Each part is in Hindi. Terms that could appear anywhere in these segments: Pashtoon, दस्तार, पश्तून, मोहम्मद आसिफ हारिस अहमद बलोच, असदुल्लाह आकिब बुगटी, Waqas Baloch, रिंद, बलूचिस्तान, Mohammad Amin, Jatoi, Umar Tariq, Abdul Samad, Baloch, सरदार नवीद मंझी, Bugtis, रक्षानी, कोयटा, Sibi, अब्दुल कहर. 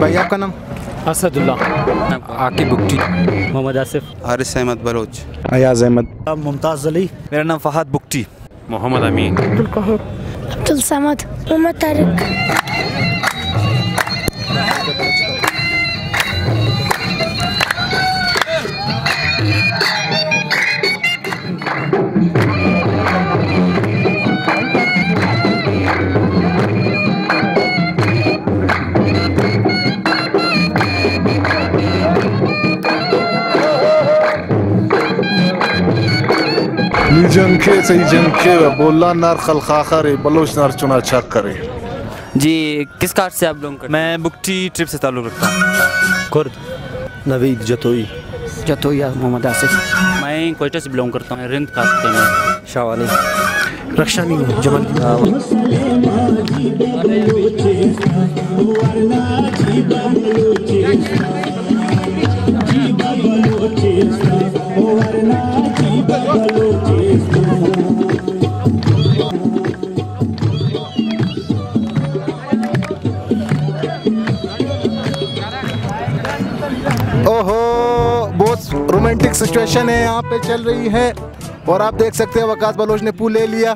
भाई आपका नाम? असदुल्लाह आकिब बुगटी। मोहम्मद आसिफ हारिस अहमद बलोच। अयाज अहमद। मुमताज़ अली। मेरा नाम फहाद बुगटी। मोहम्मद अमीन। अब्दुल कहर। अब्दुल समद। उमर तारिक। जंखे सही जंखे बोला नार खलखा करे बलोच नार चुना छक करे। जी किस कार्ड से आप लोग? मैं बुगटी ट्रिप से ताल्लुक़ रखता हूँ। खुर्द। नवीद। जतोई। जतोई। मोहम्मद आसिफ। मैं कोयटा से बिलोंग करता हूँ। रिंद कास्ट से मैं शावानी। रक्षानी। जमल। रोमांटिक सिचुएशन है यहाँ पे चल रही है और आप देख सकते हैं वकास बलोच ने पूल ले लिया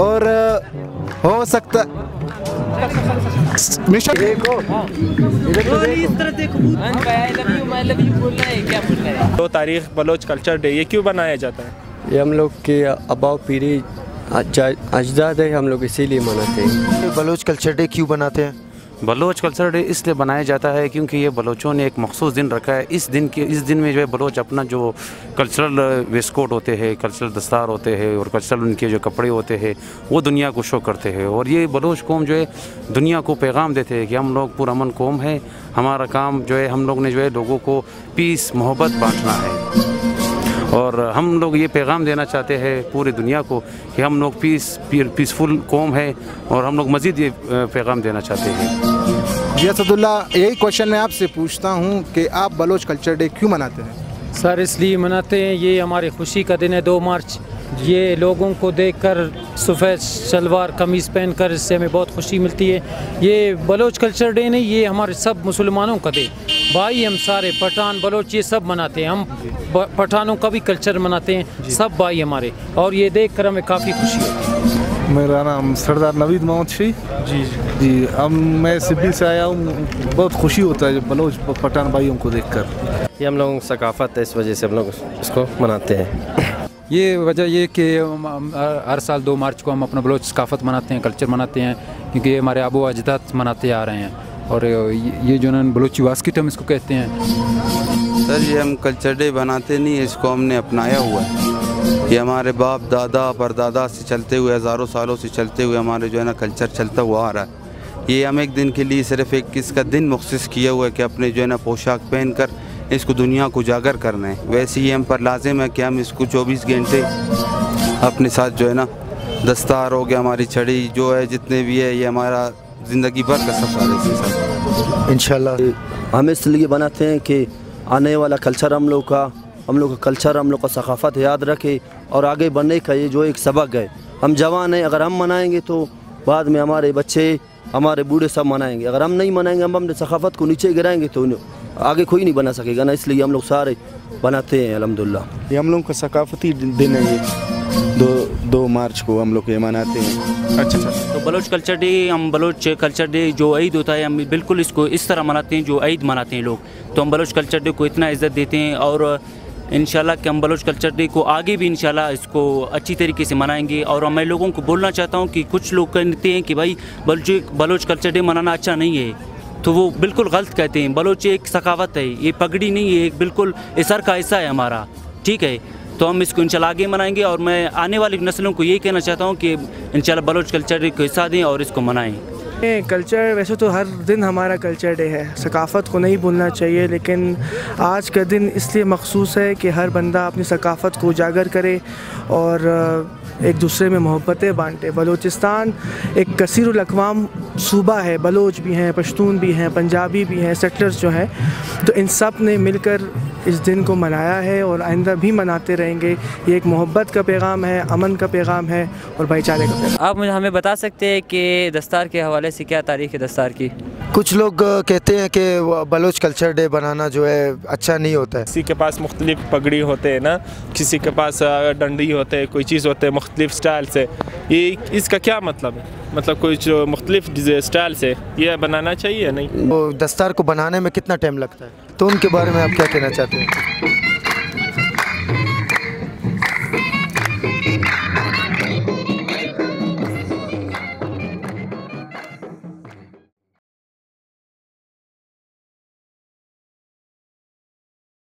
और हो सकता मिशन देखो इस तरह देखो। आई लव यू बोलना है, क्या बोलना है? तो तारीख बलोच कल्चर डे ये क्यों बनाया जाता है? ये हम लोग के अबाव पीढ़ी अजदाद है, हम लोग इसीलिए मनाते हैं। बलोच कल्चर डे क्यों बनाते हैं? बलोच कल्चर डे इसलिए बनाया जाता है क्योंकि ये बलोचों ने एक मखसूस दिन रखा है। इस दिन में जो है बलोच अपना जो कल्चरल वेस्टकोट होते हैं, कल्चरल दस्तार होते हैं और कल्चरल उनके जो कपड़े होते हैं वो दुनिया को शो करते हैं और ये बलोच कौम जो है दुनिया को पैगाम देते हैं कि हम लोग पुरअमन कौम है, हमारा काम जो है हम लोग ने जो है लोगों को पीस मोहब्बत बाँटना है और हम लोग ये पैगाम देना चाहते हैं पूरी दुनिया को कि हम लोग पीसफुल कौम है और हम लोग मज़ीद ये पैगाम देना चाहते हैं। जी असदुल्लाह यही क्वेश्चन मैं आपसे पूछता हूँ कि आप बलोच कल्चर डे क्यों मनाते हैं? सर इसलिए मनाते हैं, ये हमारी खुशी का दिन है 2 मार्च। ये लोगों को देखकर सफ़ेद शलवार कमीज़ पहनकर इससे हमें बहुत खुशी मिलती है। ये बलोच कल्चर डे नहीं, ये हमारे सब मुसलमानों का डे भाई। हम सारे पठान बलोच ये सब मनाते हैं, हम पठानों का भी कल्चर मनाते हैं सब भाई हमारे और ये देखकर हमें काफ़ी खुशी होती है। मेरा नाम सरदार नवीद मंझी। जी जी हम मैं सिबी से आया हूँ। बहुत खुशी होता है जब बलोच पठान भाइयों को देखकर। ये हम लोगों की सकाफत है, इस वजह से हम लोग इसको मनाते हैं। ये वजह ये कि हर साल 2 मार्च को हम अपना बलोच सकाफत मनाते हैं, कल्चर मनाते हैं क्योंकि हमारे आबो अजदाद मनाते आ रहे हैं और ये जो है बलोची वास्किट हम इसको कहते हैं। सर ये हम कल्चर डे बनाते नहीं है, इसको हमने अपनाया हुआ है। ये हमारे बाप दादा परदादा से चलते हुए हज़ारों सालों से चलते हुए हमारे जो है ना कल्चर चलता हुआ आ रहा है। ये हम एक दिन के लिए सिर्फ एक इसका दिन मखसूस किया हुआ है कि अपने जो है ना पोशाक पहन कर इसको दुनिया को उजागर करना है। वैसे ही हम पर लाजिम है कि हम इसको 24 घंटे अपने साथ जो है ना दस्तार हो गया, हमारी छड़ी जो है जितने भी है, ये हमारा ज़िंदगी भर का सफ़र है इसके साथ इंशाल्लाह। हम इसलिए बनाते हैं कि आने वाला कल्चर हम लोग का कल्चर हम लोग का सकाफत याद रखे और आगे बढ़ने का ये जो एक सबक है। हम जवान हैं, अगर हम मनाएँगे तो बाद में हमारे बच्चे हमारे बूढ़े सब मनाएंगे। अगर हम नहीं मनाएंगे, हम अपने सकाफत को नीचे गिराएंगे तो आगे कोई नहीं बना सकेगा ना, इसलिए हम लोग सारे बनाते हैं अल्हम्दुलिल्लाह। ये हम लोग का सकाफती दिन है, ये 2 मार्च को हम लोग ये मनाते हैं। अच्छा सर तो बलोच कल्चर डे, हम बलोच कल्चर डे जो ईद होता है हम बिल्कुल इसको इस तरह मनाते हैं जो ईद मनाते हैं लोग। तो हम बलोच कल्चर डे को इतना इज़्ज़त देते हैं और इंशाल्लाह कि हम बलोच कल्चर डे को आगे भी इंशाल्लाह इसको अच्छी तरीके से मनाएंगे। और मैं लोगों को बोलना चाहता हूं कि कुछ लोग कहते हैं कि भाई बलोच कल्चर डे मनाना अच्छा नहीं है, तो वो बिल्कुल गलत कहते हैं। बलोच एक सकाफत है, ये पगड़ी नहीं है, एक बिल्कुल असर का हिस्सा है हमारा, ठीक है? तो हम इसको इंशाल्लाह आगे मनाएंगे और मैं आने वाली नस्लों को यही कहना चाहता हूँ कि इंशाल्लाह बलोच कल्चर डे को हिस्सा दें और इसको मनाएँ। कल्चर वैसे तो हर दिन हमारा कल्चर डे है, सकाफत को नहीं भूलना चाहिए, लेकिन आज का दिन इसलिए मखसूस है कि हर बंदा अपनी सकाफत को उजागर करे और एक दूसरे में मोहब्बतें बांटे। बलूचिस्तान एक कसीरुल अक़वाम सूबा है, बलोच भी हैं, पश्तून भी हैं, पंजाबी भी हैं, सेटलर्स जो हैं, तो इन सब ने मिलकर इस दिन को मनाया है और आइंदा भी मनाते रहेंगे। ये एक मोहब्बत का पैगाम है, अमन का पैगाम है और भाईचारे का पैगाम। आप मुझे हमें बता सकते हैं कि दस्तार के हवाले हवाले से क्या तारीख़ दस्तार की? कुछ लोग कहते हैं कि बलोच कल्चर डे बनाना जो है अच्छा नहीं होता है। किसी के पास मुख्तलिफ पगड़ी होते हैं ना, किसी के पास डंडी होते हैं, कोई चीज़ होते हैं मुख्तलिफ स्टाइल से, ये इसका क्या मतलब है? मतलब कोई जो मुख्तलिफ स्टाइल से ये बनाना चाहिए नहीं। वो दस्तार को बनाने में कितना टाइम लगता है, तो उनके बारे में आप क्या कहना चाहते हैं?